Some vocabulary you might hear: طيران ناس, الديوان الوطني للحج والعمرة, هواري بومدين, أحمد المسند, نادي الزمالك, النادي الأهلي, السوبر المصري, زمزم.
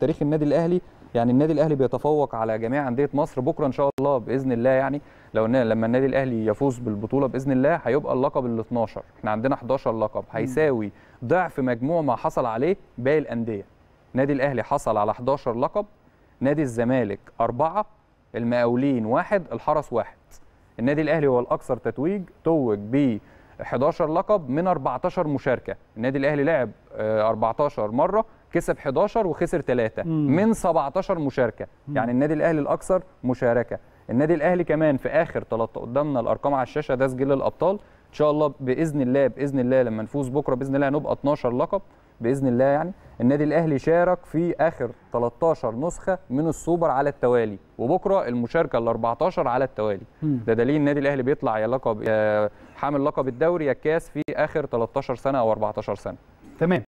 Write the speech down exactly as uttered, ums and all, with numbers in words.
تاريخ النادي الاهلي، يعني النادي الاهلي بيتفوق على جميع انديه مصر. بكره ان شاء الله باذن الله، يعني لو لما النادي الاهلي يفوز بالبطوله باذن الله هيبقى اللقب ال اتناشر، احنا عندنا حداشر لقب، هيساوي ضعف مجموع ما حصل عليه باقي الانديه. النادي الاهلي حصل على حداشر لقب، نادي الزمالك اربعه، المقاولين واحد، الحرس واحد. النادي الاهلي هو الاكثر تتويج، توج ب حداشر لقب من اربعتاشر مشاركه. النادي الاهلي لعب اربعتاشر مره، كسب حداشر وخسر ثلاثة من سبعتاشر مشاركه، يعني النادي الاهلي الاكثر مشاركه. النادي الاهلي كمان في اخر ثلاثة، قدامنا الارقام على الشاشه، ده سجل الابطال. ان شاء الله باذن الله باذن الله لما نفوز بكره باذن الله هنبقى اتناشر لقب باذن الله. يعني النادي الاهلي شارك في اخر تلتاشر نسخه من السوبر على التوالي، وبكره المشاركه ال اربعتاشر على التوالي. ده دليل النادي الاهلي بيطلع يا لقب حامل لقب الدوري يا الكاس في اخر تلتاشر سنه او اربعتاشر سنه. تمام.